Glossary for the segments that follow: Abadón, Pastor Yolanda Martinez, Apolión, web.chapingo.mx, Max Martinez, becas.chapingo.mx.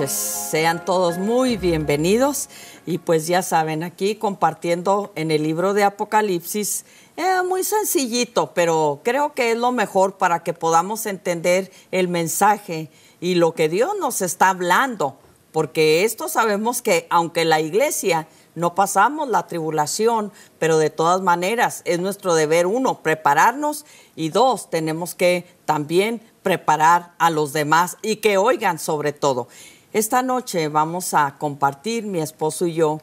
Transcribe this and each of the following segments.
noches. Sean todos muy bienvenidos y pues ya saben, aquí compartiendo en el libro de Apocalipsis, muy sencillito, pero creo que es lo mejor para que podamos entender el mensaje y lo que Dios nos está hablando, porque esto sabemos que aunque la iglesia no pasamos la tribulación, pero de todas maneras es nuestro deber, uno, prepararnos, y dos, tenemos que también preparar a los demás y que oigan sobre todo. Esta noche vamos a compartir, mi esposo y yo,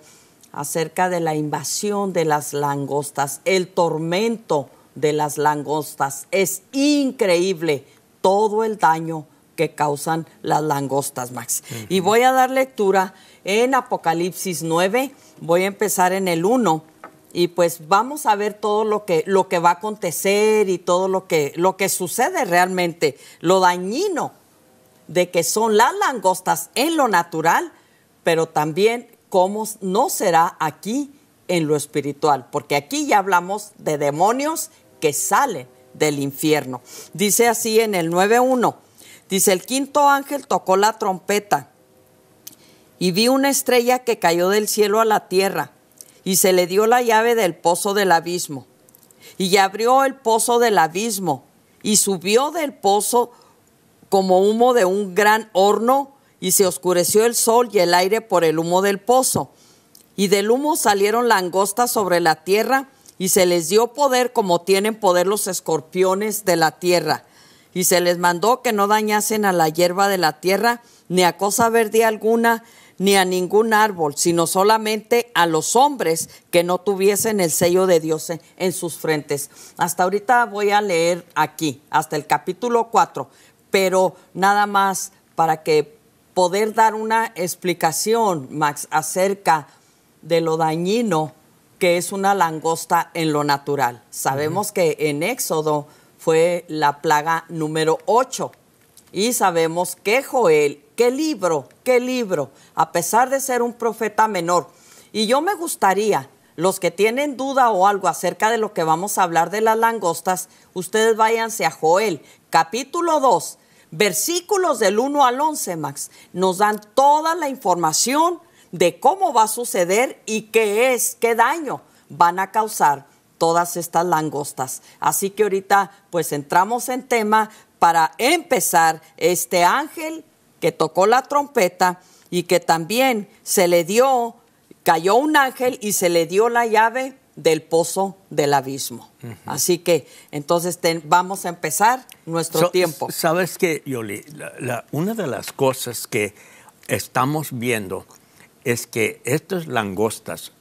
acerca de la invasión de las langostas, el tormento de las langostas. Es increíble todo el daño que causan las langostas, Max. Uh-huh. Y voy a dar lectura en Apocalipsis 9, voy a empezar en el 1 y pues vamos a ver todo lo que va a acontecer y todo lo que sucede realmente, lo dañino de que son las langostas en lo natural, pero también cómo no será aquí en lo espiritual, porque aquí ya hablamos de demonios que salen del infierno. Dice así en el 9:1, dice: el quinto ángel tocó la trompeta y vi una estrella que cayó del cielo a la tierra, y se le dio la llave del pozo del abismo. Y abrió el pozo del abismo, y subió del pozo como humo de un gran horno, y se oscureció el sol y el aire por el humo del pozo. Y del humo salieron langostas sobre la tierra, y se les dio poder como tienen poder los escorpiones de la tierra. Y se les mandó que no dañasen a la hierba de la tierra, ni a cosa verde alguna, ni a ningún árbol, sino solamente a los hombres que no tuviesen el sello de Dios en sus frentes. Hasta ahorita voy a leer aquí, hasta el capítulo 4, pero nada más para que poder dar una explicación, Max, acerca de lo dañino que es una langosta en lo natural. Sabemos que en Éxodo fue la plaga número 8 y sabemos que Joel, qué libro, a pesar de ser un profeta menor. Y yo me gustaría, los que tienen duda o algo acerca de lo que vamos a hablar de las langostas, ustedes váyanse a Joel, capítulo 2, versículos del 1 al 11, Max. Nos dan toda la información de cómo va a suceder y qué daño van a causar todas estas langostas. Así que ahorita pues entramos en tema para empezar. Este ángel que tocó la trompeta y que también cayó un ángel y se le dio la llave del pozo del abismo. Uh-huh. Así que entonces vamos a empezar nuestro tiempo. Sabes que, Yoli, una de las cosas que estamos viendo es que estas langostas,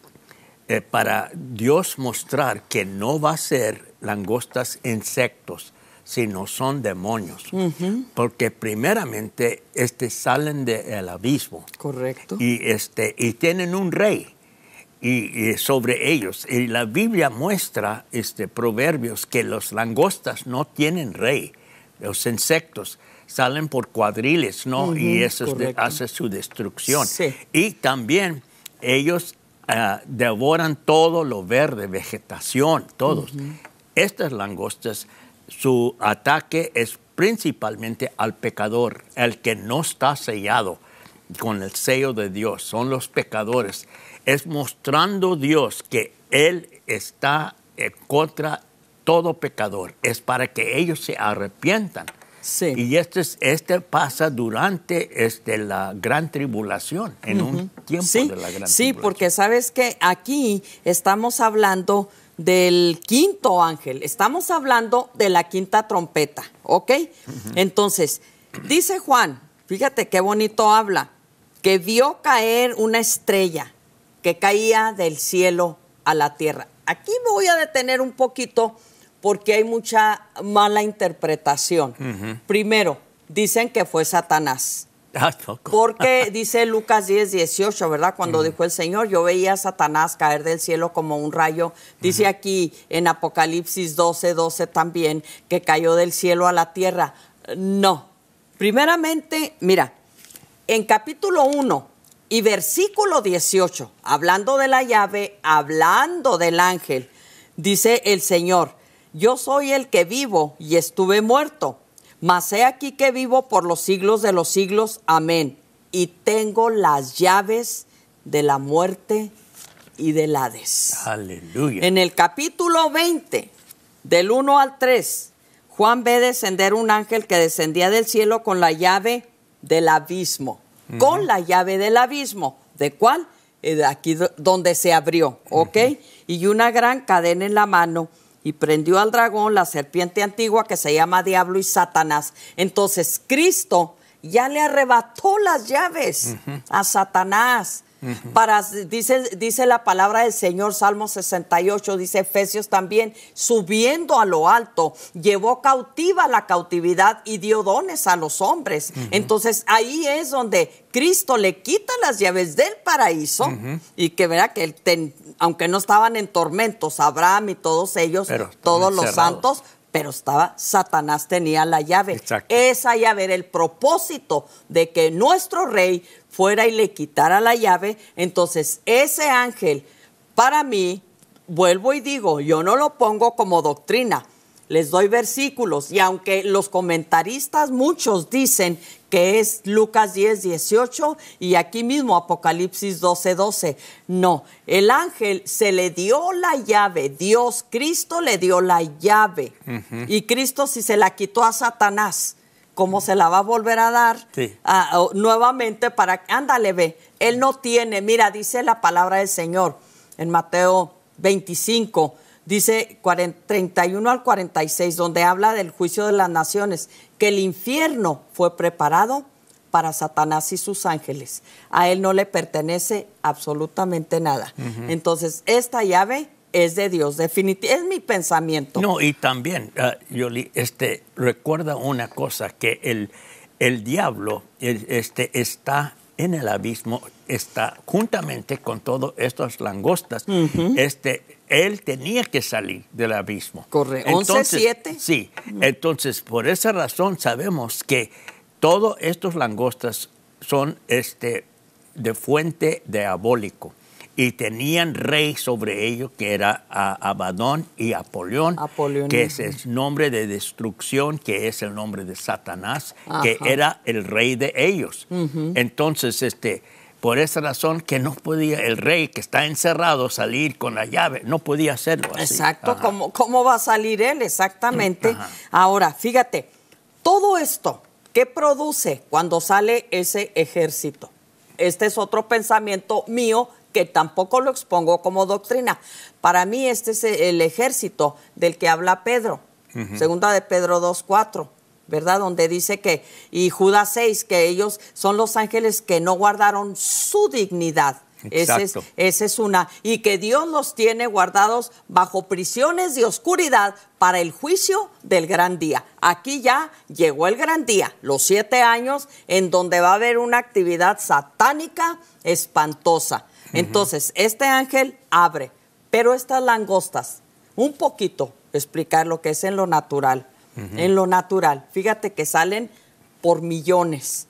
para Dios mostrar que no va a ser langostas insectos, sino son demonios. Uh-huh. Porque primeramente salen del abismo. Correcto. Y tienen un rey y sobre ellos. Y la Biblia muestra proverbios que los langostas no tienen rey. Los insectos salen por cuadriles, ¿no? Uh-huh. Y eso hace su destrucción. Sí. Y también ellos devoran todo lo verde, vegetación, todos. Uh-huh. Estas langostas, su ataque es principalmente al pecador, el que no está sellado con el sello de Dios. Son los pecadores. Es mostrando Dios que Él está contra todo pecador. Es para que ellos se arrepientan. Sí. Y este pasa durante la gran tribulación, en uh-huh. un tiempo de la gran tribulación. Sí, porque sabes que aquí estamos hablando del quinto ángel. Estamos hablando de la quinta trompeta, ¿ok? Uh-huh. Entonces, dice Juan, fíjate qué bonito habla, que vio caer una estrella que caía del cielo a la tierra. Aquí me voy a detener un poquito porque hay mucha mala interpretación. Uh-huh. Primero, dicen que fue Satanás. Porque dice Lucas 10:18, ¿verdad? Cuando uh-huh. dijo el Señor, yo veía a Satanás caer del cielo como un rayo. Dice uh-huh. aquí en Apocalipsis 12:12 también que cayó del cielo a la tierra. No. Primeramente, mira, en capítulo 1 y versículo 18, hablando de la llave, hablando del ángel, dice el Señor: yo soy el que vivo y estuve muerto, mas he aquí que vivo por los siglos de los siglos. Amén. y tengo las llaves de la muerte y del Hades. Aleluya. En el capítulo 20, del 1 al 3, Juan ve descender un ángel que descendía del cielo con la llave del abismo. Uh-huh. Con la llave del abismo. ¿De cuál? De aquí donde se abrió. ¿Ok? Uh-huh. Y una gran cadena en la mano. Y prendió al dragón, la serpiente antigua que se llama Diablo y Satanás. Entonces, Cristo ya le arrebató las llaves uh-huh. a Satanás. Uh-huh. Dice la palabra del Señor, Salmo 68, dice Efesios también, subiendo a lo alto, llevó cautiva la cautividad y dio dones a los hombres. Uh-huh. Entonces, ahí es donde Cristo le quita las llaves del paraíso uh-huh. y que verá que aunque no estaban en tormentos, Abraham y todos ellos, pero todos los santos, pero Satanás tenía la llave. Exacto. Esa llave era el propósito de que nuestro rey fuera y le quitara la llave. Entonces, ese ángel, para mí, vuelvo y digo, yo no lo pongo como doctrina. Les doy versículos. Y aunque los comentaristas, muchos dicen que es Lucas 10, 18 y aquí mismo Apocalipsis 12, 12. No, el ángel se le dio la llave. Dios, Cristo le dio la llave. Uh-huh. Y Cristo, si se la quitó a Satanás, ¿cómo se la va a volver a dar? Sí. Nuevamente para... Ándale, ve. Él no tiene... Mira, dice la palabra del Señor en Mateo 25, dice 31 al 46, donde habla del juicio de las naciones, que el infierno fue preparado para Satanás y sus ángeles. A él no le pertenece absolutamente nada. Uh-huh. Entonces, esta llave es de Dios, definitivamente. Es mi pensamiento. No, y también, Yoli, recuerda una cosa, que el diablo está en el abismo, está juntamente con todas estas langostas. Uh-huh. Él tenía que salir del abismo. Correcto. 11:7. Sí. Uh-huh. Entonces, por esa razón sabemos que todos estos langostas son de fuente diabólico. Y tenían rey sobre ellos, que era Abadón y Apolión, que es el nombre de destrucción, que es el nombre de Satanás, ajá, que era el rey de ellos. Uh-huh. Entonces, por esa razón que no podía el rey, que está encerrado, salir con la llave, no podía hacerlo así. Exacto, ¿cómo va a salir él? Exactamente. Uh-huh. Ahora, fíjate, todo esto, ¿qué produce cuando sale ese ejército? Este es otro pensamiento mío, que tampoco lo expongo como doctrina. Para mí es el ejército del que habla Pedro, uh-huh. Segunda de Pedro 2:4, ¿verdad? Donde dice que, y Judas 6, que ellos son los ángeles que no guardaron su dignidad. Exacto. Esa es una, y que Dios los tiene guardados bajo prisiones de oscuridad para el juicio del gran día. Aquí ya llegó el gran día, los 7 años, en donde va a haber una actividad satánica espantosa. Entonces, este ángel abre, pero estas langostas, un poquito explicar lo que es en lo natural. Uh-huh. En lo natural, fíjate que salen por millones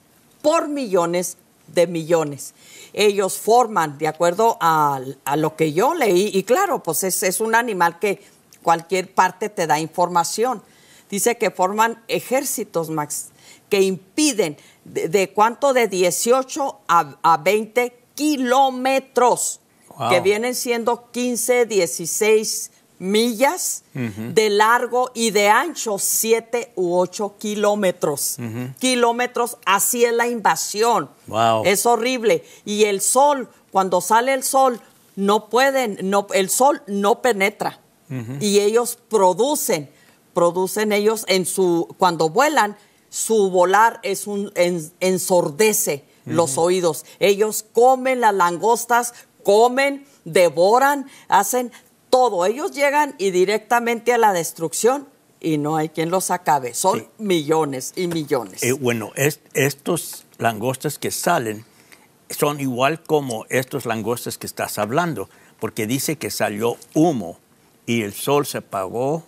de millones. Ellos forman, de acuerdo a lo que yo leí, y claro, pues es un animal que cualquier parte te da información. Dice que forman ejércitos, Max, que impiden de 18 a 20 kilómetros. Wow. Que vienen siendo 15, 16 millas uh-huh. de largo y de ancho 7 u 8 kilómetros. Uh-huh. Kilómetros, así es la invasión. Wow. Es horrible. Y el sol, cuando sale el sol, el sol no penetra. Uh-huh. Y ellos producen ellos cuando vuelan, su volar ensordece. Los uh-huh. oídos. Ellos comen las langostas, comen, devoran, hacen todo. Ellos llegan y directamente a la destrucción y no hay quien los acabe. Son sí. millones y millones. Bueno, estos langostas que salen son igual como estos langostas que estás hablando, porque dice que salió humo y el sol se apagó.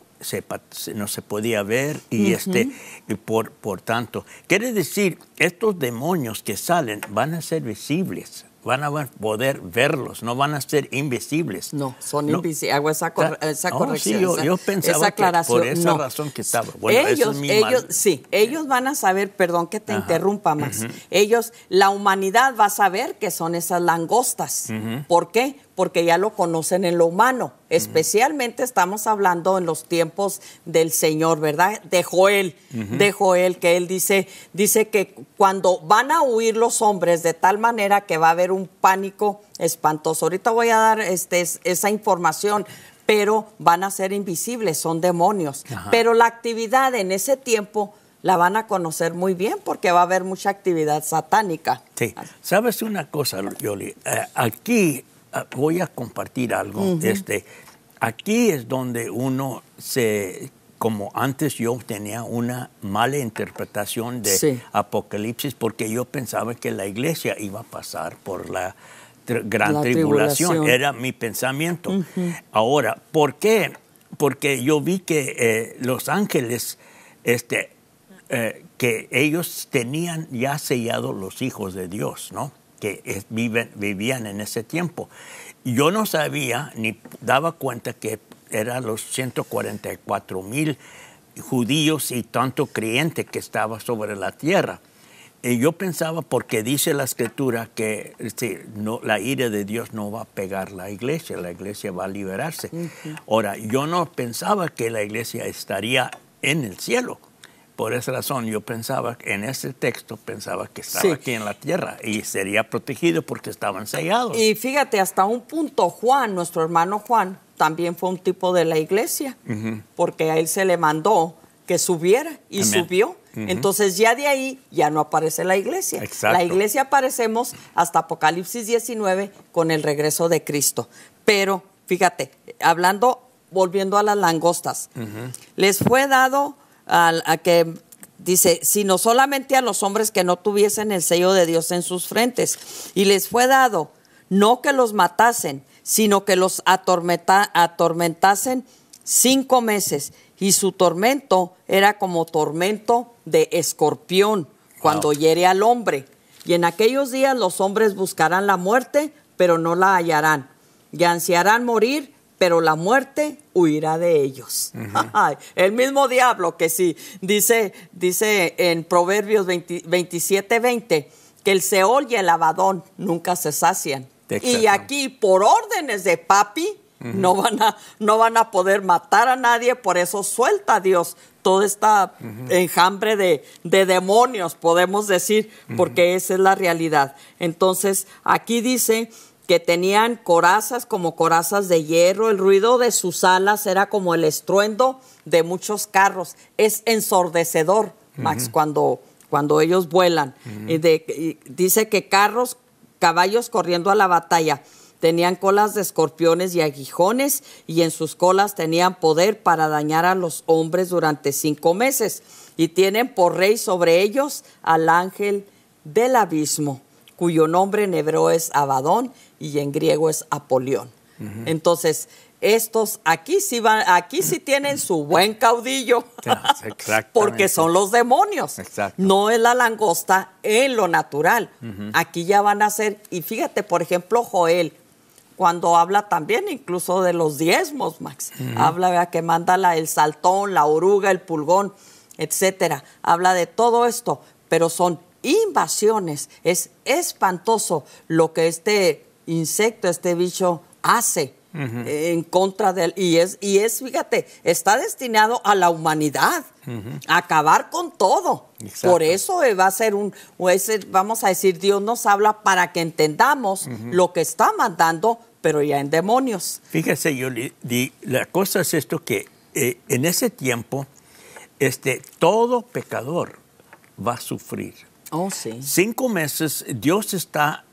No se podía ver y uh-huh. Por tanto, quiere decir, estos demonios que salen van a ser visibles, van a poder verlos, no van a ser invisibles. No, son invisibles. Hago esa corrección. Sí, yo pensaba que por esa razón que estaba. Bueno, ellos, eso es mi mal. Sí, ellos van a saber, perdón que te interrumpa, Max. Ellos, la humanidad va a saber que son esas langostas. ¿Por qué? Porque ya lo conocen en lo humano. Especialmente estamos hablando en los tiempos del Señor, ¿verdad? De Joel, que él dice que cuando van a huir los hombres de tal manera que va a haber un pánico espantoso. Ahorita voy a dar esa información, pero van a ser invisibles, son demonios. Pero la actividad en ese tiempo la van a conocer muy bien porque va a haber mucha actividad satánica. Sí. ¿Sabes una cosa, Yoli? Aquí voy a compartir algo. Aquí es donde uno se... Como antes yo tenía una mala interpretación de Apocalipsis porque yo pensaba que la iglesia iba a pasar por la gran tribulación. Era mi pensamiento. Ahora, ¿por qué? Porque yo vi que los ángeles... que ellos tenían ya sellados los hijos de Dios, ¿no? Que vivían en ese tiempo. Yo no sabía ni daba cuenta que eran los 144,000 judíos y tanto creyente que estaba sobre la tierra. Y yo pensaba, porque dice la Escritura que la ira de Dios no va a pegar la iglesia va a liberarse. Ahora, yo no pensaba que la iglesia estaría en el cielo. Por esa razón, yo pensaba, en ese texto, pensaba que estaba aquí en la tierra y sería protegido porque estaban sellados. Y fíjate, hasta un punto, Juan, nuestro hermano Juan, también fue un tipo de la iglesia, porque a él se le mandó que subiera y subió. Entonces, ya de ahí, ya no aparece la iglesia. Exacto. La iglesia aparecemos hasta Apocalipsis 19 con el regreso de Cristo. Pero, fíjate, volviendo a las langostas, les fue dado... A que dice, sino solamente a los hombres que no tuviesen el sello de Dios en sus frentes. Y les fue dado, no que los matasen, sino que los atormentasen 5 meses. Y su tormento era como tormento de escorpión, cuando hiere al hombre. Y en aquellos días los hombres buscarán la muerte, pero no la hallarán. Y ansiarán morir, pero la muerte huirá de ellos. El mismo diablo que dice en Proverbios 27:20, que el Seol y el Abadón nunca se sacian. Y aquí, por órdenes de papi, no van a poder matar a nadie, por eso suelta a Dios todo este enjambre de demonios, podemos decir, porque esa es la realidad. Entonces, aquí dice... que tenían corazas como corazas de hierro, el ruido de sus alas era como el estruendo de muchos carros. Es ensordecedor, Max, cuando ellos vuelan. Y dice que caballos corriendo a la batalla, tenían colas de escorpiones y aguijones, y en sus colas tenían poder para dañar a los hombres durante 5 meses. Y tienen por rey sobre ellos al ángel del abismo, cuyo nombre en hebreo es Abadón y en griego es Apolión. Entonces, estos aquí sí tienen su buen caudillo, porque son los demonios. No es la langosta en lo natural. Aquí ya van a ser, y fíjate, por ejemplo, Joel, cuando habla también incluso de los diezmos, Max, habla de que manda el saltón, la oruga, el pulgón, etcétera. Habla de todo esto, pero son invasiones. Es espantoso lo que este insecto, este bicho hace en contra de él. Y es, fíjate, está destinado a la humanidad, a acabar con todo. Por eso va a ser vamos a decir, Dios nos habla para que entendamos lo que está mandando, pero ya en demonios. Fíjese, yo la cosa es esto, que en ese tiempo todo pecador va a sufrir. 5 meses, Dios está...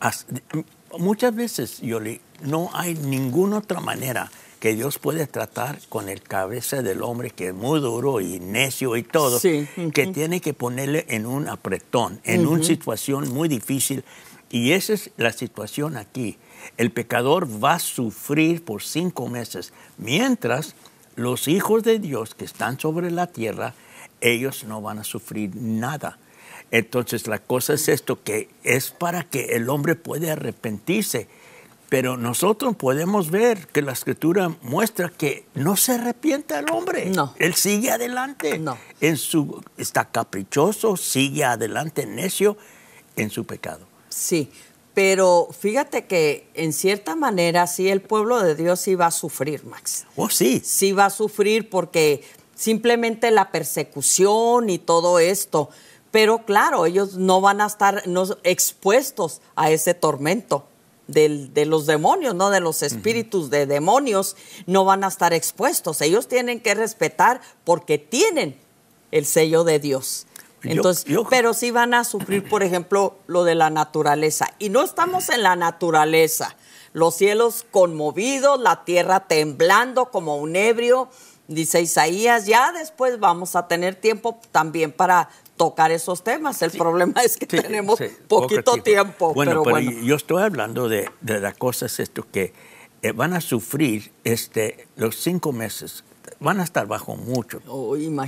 Muchas veces, Yoli, no hay ninguna otra manera que Dios puede tratar con el cabeza del hombre, que es muy duro y necio y todo, que tiene que ponerle en un apretón, en una situación muy difícil. Y esa es la situación aquí. El pecador va a sufrir por 5 meses, mientras los hijos de Dios que están sobre la tierra, ellos no van a sufrir nada. Entonces la cosa es esto, que es para que el hombre pueda arrepentirse. Pero nosotros podemos ver que la Escritura muestra que no se arrepienta el hombre. No. Él sigue adelante. No. Está caprichoso, sigue adelante, necio, en su pecado. Sí, pero fíjate que en cierta manera sí el pueblo de Dios sí va a sufrir, Max. Oh, sí. Sí va a sufrir porque simplemente la persecución y todo esto. Pero claro, ellos no van a estar expuestos a ese tormento. De los demonios, ¿no? De los espíritus de demonios, no van a estar expuestos. Ellos tienen que respetar porque tienen el sello de Dios. Entonces, pero sí van a sufrir, por ejemplo, lo de la naturaleza. Y no estamos en la naturaleza. Los cielos conmovidos, la tierra temblando como un ebrio, dice Isaías. Ya después vamos a tener tiempo también para tocar esos temas. El problema es que tenemos poquito tiempo. Bueno, yo estoy hablando de las cosas esto que van a sufrir los 5 meses. Van a estar bajo mucho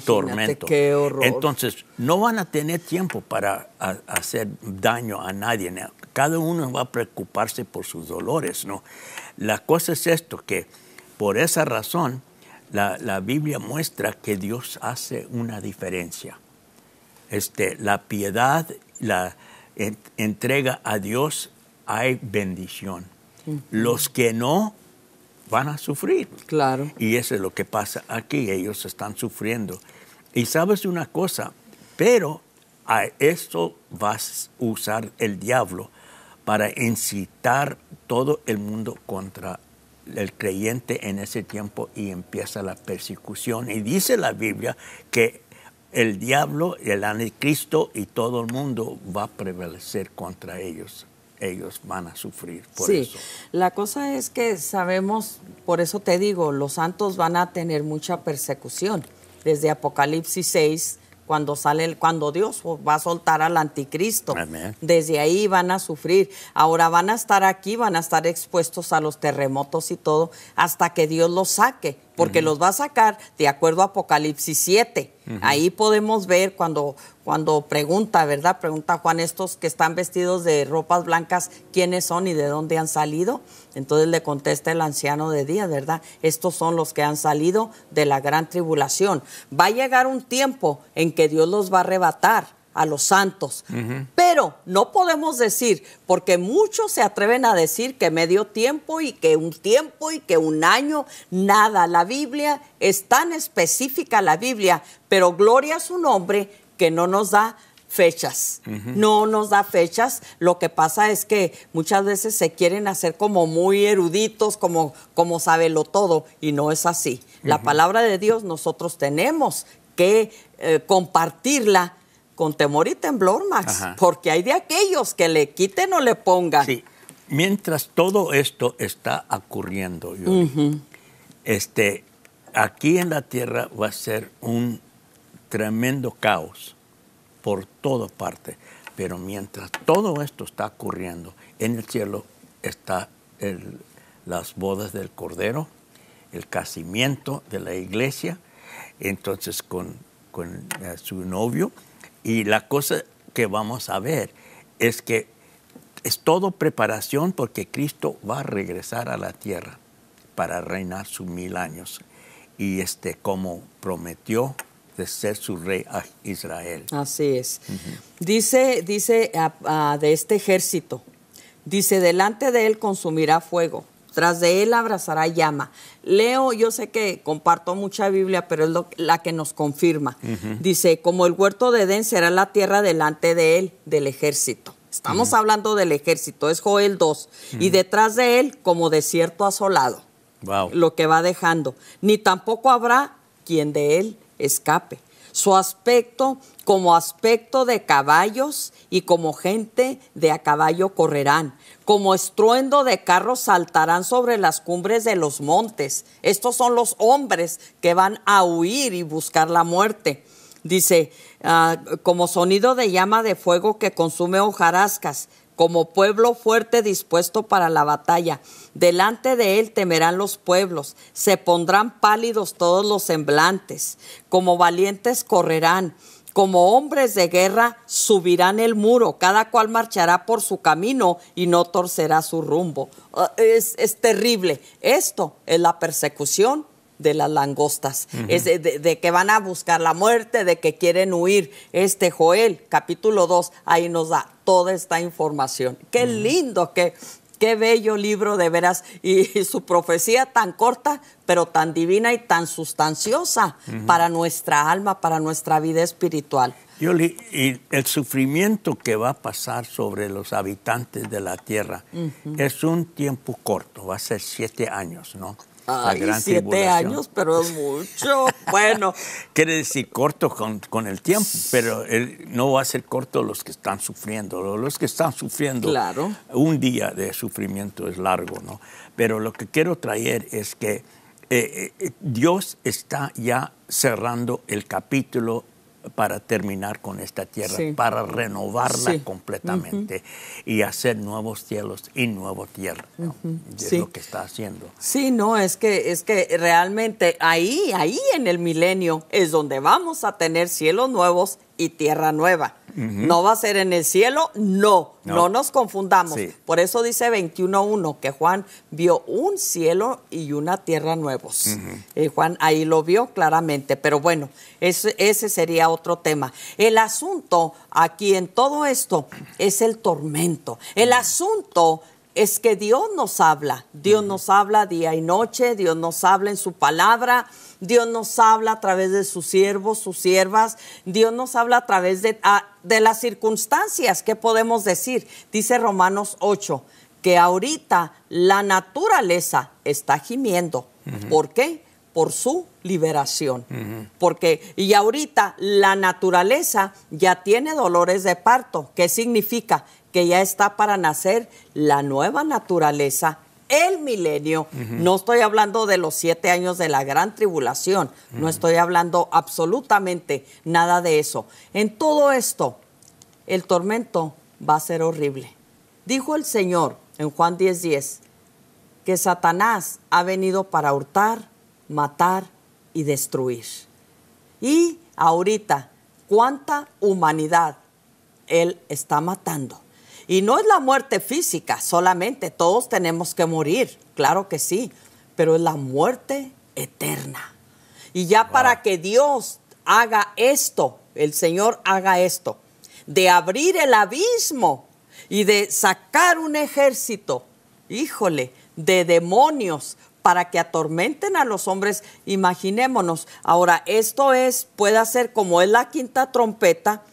tormento. Qué horror. Entonces, no van a tener tiempo para hacer daño a nadie. Cada uno va a preocuparse por sus dolores, ¿no? La cosa es esto, que por esa razón la Biblia muestra que Dios hace una diferencia. La piedad, la entrega a Dios, hay bendición. Los que no van a sufrir. Claro. Y eso es lo que pasa aquí. Ellos están sufriendo. Y sabes una cosa, pero a eso vas a usar el diablo para incitar todo el mundo contra el creyente en ese tiempo, y empieza la persecución. Y dice la Biblia que el diablo, el anticristo y todo el mundo va a prevalecer contra ellos. Ellos van a sufrir por eso. La cosa es que sabemos, por eso te digo, los santos van a tener mucha persecución. Desde Apocalipsis 6, cuando Dios va a soltar al anticristo. Amén. Desde ahí van a sufrir. Ahora van a estar aquí, van a estar expuestos a los terremotos y todo, hasta que Dios los saque, porque los va a sacar de acuerdo a Apocalipsis 7. Ahí podemos ver cuando pregunta, ¿verdad? Pregunta Juan, estos que están vestidos de ropas blancas, ¿quiénes son y de dónde han salido? Entonces le contesta el anciano de día, ¿verdad? Estos son los que han salido de la gran tribulación. Va a llegar un tiempo en que Dios los va a arrebatar a los santos. Pero no podemos decir, porque muchos se atreven a decir que medio tiempo y que un año, nada. La Biblia es tan específica, la Biblia, pero gloria a su nombre, que no nos da fechas. No nos da fechas. Lo que pasa es que muchas veces se quieren hacer como muy eruditos, como sábelo todo, y no es así. La palabra de Dios nosotros tenemos que compartirla con temor y temblor, Max, porque hay de aquellos que le quiten o le pongan. Sí, mientras todo esto está ocurriendo, aquí en la tierra va a ser un tremendo caos por toda parte, pero mientras todo esto está ocurriendo, en el cielo están las bodas del Cordero, el casamiento de la iglesia, entonces con su novio. Y la cosa que vamos a ver es que es todo preparación, porque Cristo va a regresar a la tierra para reinar sus 1000 años. Y como prometió de ser su rey a Israel. Así es. Dice de este ejército, dice, delante de él consumirá fuego, tras de él abrazará llama. Leo, yo sé que comparto mucha Biblia, pero es la que nos confirma. Dice, como el huerto de Edén será la tierra delante de él, del ejército. Estamos hablando del ejército, es Joel 2. Y detrás de él, como desierto asolado. Wow. Lo que va dejando. Ni tampoco habrá quien de él escape. Su aspecto, como aspecto de caballos, y como gente de a caballo correrán. Como estruendo de carros saltarán sobre las cumbres de los montes. Estos son los hombres que van a huir y buscar la muerte. Dice, como sonido de llama de fuego que consume hojarascas, como pueblo fuerte dispuesto para la batalla. Delante de él temerán los pueblos, se pondrán pálidos todos los semblantes, como valientes correrán, Como hombres de guerra subirán el muro, cada cual marchará por su camino y no torcerá su rumbo. Es terrible. Esto es la persecución de las langostas, es de que van a buscar la muerte, de que quieren huir. Joel, capítulo 2, ahí nos da toda esta información. Qué lindo, qué bello libro de veras, y su profecía tan corta, pero tan divina y tan sustanciosa para nuestra alma, para nuestra vida espiritual. Yoli, y el sufrimiento que va a pasar sobre los habitantes de la tierra es un tiempo corto, va a ser 7 años, ¿no? Ay, 7 años, pero es mucho. Bueno, quiere decir corto con el tiempo, pero no va a ser corto los que están sufriendo. Los que están sufriendo, claro, un día de sufrimiento es largo, ¿no? Pero lo que quiero traer es que Dios está ya cerrando el capítulo para terminar con esta tierra, sí, para renovarla, sí, completamente, y hacer nuevos cielos y nueva tierra, ¿no? Es sí, lo que está haciendo. Sí, no, es que realmente ahí en el milenio es donde vamos a tener cielos nuevos y tierra nueva. No va a ser en el cielo, no nos confundamos. Sí. Por eso dice 21:1 que Juan vio un cielo y una tierra nuevos. Juan ahí lo vio claramente, pero bueno, ese sería otro tema. El asunto aquí en todo esto es el tormento. El asunto es que Dios nos habla. Dios nos habla día y noche, Dios nos habla en su palabra. Dios nos habla a través de sus siervos, sus siervas. Dios nos habla a través de las circunstancias. ¿Qué podemos decir? Dice Romanos 8, que ahorita la naturaleza está gimiendo. ¿Por qué? Por su liberación. Y ahorita la naturaleza ya tiene dolores de parto. ¿Qué significa? Que ya está para nacer la nueva naturaleza, el milenio. No estoy hablando de los 7 años de la gran tribulación. No estoy hablando absolutamente nada de eso. En todo esto, el tormento va a ser horrible. Dijo el Señor en Juan 10:10 que Satanás ha venido para hurtar, matar y destruir. Y ahorita, ¿cuánta humanidad él está matando? Y no es la muerte física solamente, todos tenemos que morir, claro que sí, pero es la muerte eterna. Y ya para que Dios haga esto, el Señor haga esto, de abrir el abismo y de sacar un ejército, híjole, de demonios para que atormenten a los hombres, imaginémonos. Ahora, puede ser como es la quinta trompeta,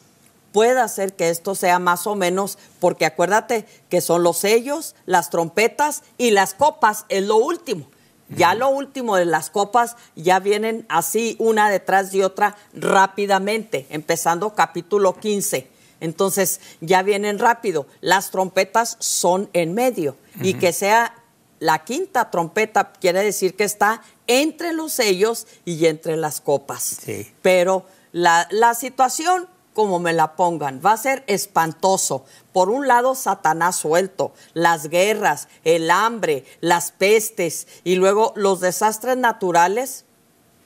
puede hacer que esto sea más o menos, porque acuérdate que son los sellos, las trompetas y las copas, es lo último. Ya lo último de las copas ya vienen así, una detrás de otra, rápidamente, empezando capítulo 15. Entonces, ya vienen rápido. Las trompetas son en medio. Y que sea la quinta trompeta, quiere decir que está entre los sellos y entre las copas. Sí. Pero la situación, como me la pongan, va a ser espantoso. Por un lado, Satanás suelto, las guerras, el hambre, las pestes y luego los desastres naturales.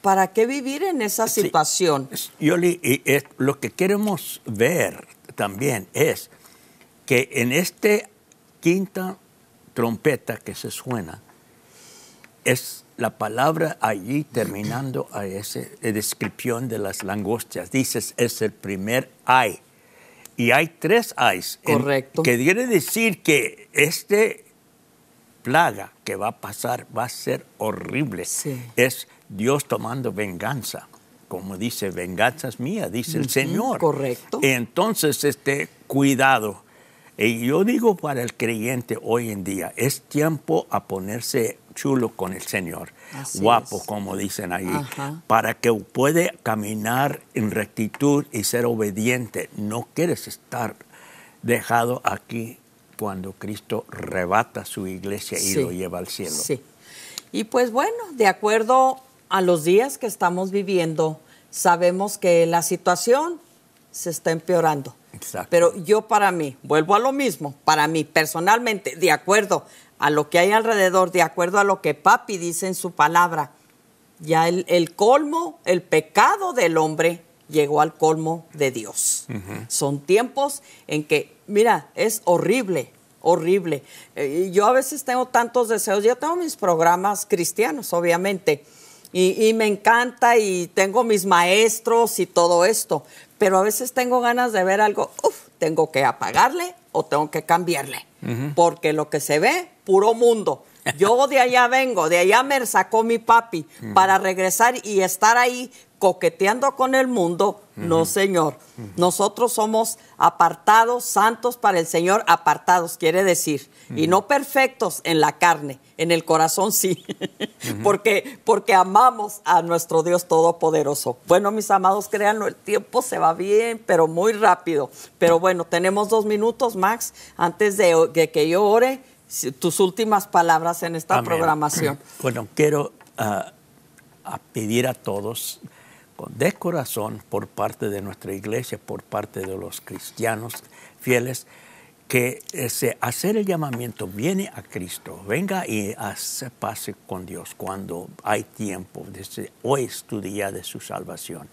¿Para qué vivir en esa situación? Sí. Yoli, lo que queremos ver también es que en esta quinta trompeta que se suena, es la palabra allí terminando a esa descripción de las langostas. Dices, es el primer ay. Y hay 3 ayes. Correcto. Que quiere decir que plaga que va a pasar va a ser horrible. Sí. Es Dios tomando venganza. Como dice, venganza es mía, dice el Señor. Correcto. Entonces, cuidado. Y yo digo para el creyente hoy en día, es tiempo a ponerse chulo con el Señor, así guapo es, como dicen ahí, para que pueda caminar en rectitud y ser obediente. No quieres estar dejado aquí cuando Cristo arrebata su iglesia y lo lleva al cielo. Sí. Y pues bueno, de acuerdo a los días que estamos viviendo, sabemos que la situación se está empeorando. Exacto. Pero yo para mí, vuelvo a lo mismo, para mí personalmente, de acuerdo a lo que hay alrededor, de acuerdo a lo que papi dice en su palabra, ya el colmo, el pecado del hombre llegó al colmo de Dios. Uh-huh. Son tiempos en que, mira, es horrible, horrible. Yo a veces tengo tantos deseos. Yo tengo mis programas cristianos, obviamente, y me encanta, y tengo mis maestros y todo esto. Pero a veces tengo ganas de ver algo, tengo que apagarle o tengo que cambiarle. Uh-huh. Porque lo que se ve, puro mundo. Yo de allá vengo, de allá me sacó mi papi, para regresar y estar ahí coqueteando con el mundo. No, señor. Nosotros somos apartados, santos para el Señor. Apartados quiere decir, y no perfectos en la carne, en el corazón sí, porque amamos a nuestro Dios Todopoderoso. Bueno, mis amados, créanlo, el tiempo se va bien, pero muy rápido. Pero bueno, tenemos 2 minutos, Max, antes de que yo ore. Tus últimas palabras en esta programación. Bueno, quiero pedir a todos de corazón, por parte de nuestra iglesia, por parte de los cristianos fieles, que hacer el llamamiento, viene a Cristo, venga y hace pase con Dios cuando hay tiempo. Desde hoy es tu día de su salvación.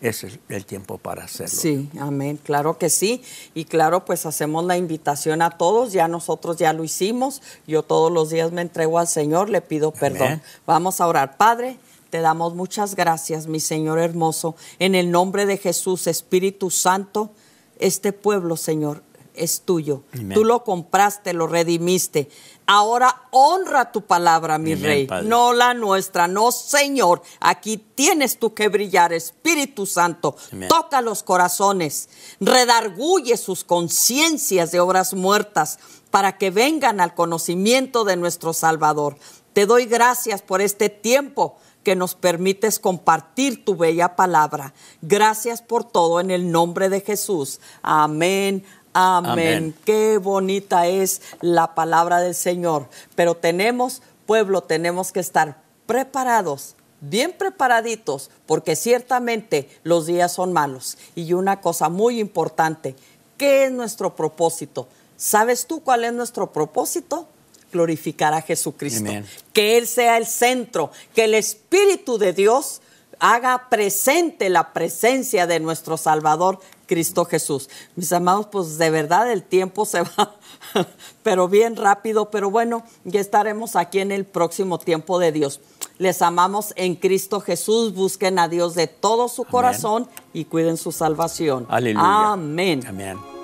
Ese es el tiempo para hacerlo. Sí, amén, claro que sí. Y claro, pues hacemos la invitación a todos. Ya nosotros ya lo hicimos. Yo todos los días me entrego al Señor, le pido perdón. Amén. Vamos a orar. Padre, te damos muchas gracias, mi Señor hermoso. En el nombre de Jesús, Espíritu Santo, este pueblo, Señor, es tuyo. Amen. Tú lo compraste, lo redimiste. Ahora honra tu palabra, mi Amen, Rey. Padre. No la nuestra, no, Señor. Aquí tienes tú que brillar, Espíritu Santo. Amen. Toca los corazones, redarguye sus conciencias de obras muertas para que vengan al conocimiento de nuestro Salvador. Te doy gracias por este tiempo que nos permites compartir tu bella palabra. Gracias por todo en el nombre de Jesús. Amén. Amén. Amén. Qué bonita es la palabra del Señor. Pero tenemos, pueblo, tenemos que estar preparados, bien preparaditos, porque ciertamente los días son malos. Y una cosa muy importante, ¿qué es nuestro propósito? ¿Sabes tú cuál es nuestro propósito? Glorificar a Jesucristo. Amén. Que Él sea el centro, que el Espíritu de Dios haga presente la presencia de nuestro Salvador Cristo Jesús. Mis amados, pues de verdad el tiempo se va, pero bien rápido. Pero bueno, ya estaremos aquí en el próximo tiempo de Dios. Les amamos en Cristo Jesús. Busquen a Dios de todo su corazón y cuiden su salvación. Aleluya. Amén. Amén.